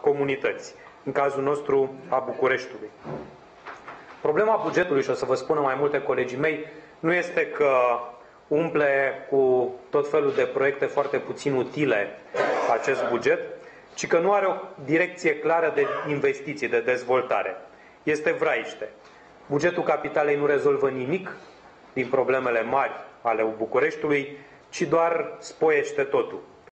comunități, în cazul nostru a Bucureștiului. Problema bugetului, și o să vă spună mai multe colegii mei, nu este că umple cu tot felul de proiecte foarte puțin utile acest buget, ci că nu are o direcție clară de investiții, de dezvoltare. Este vraiște. Bugetul capitalei nu rezolvă nimic din problemele mari ale Bucureștiului, ci doar spoiește totul.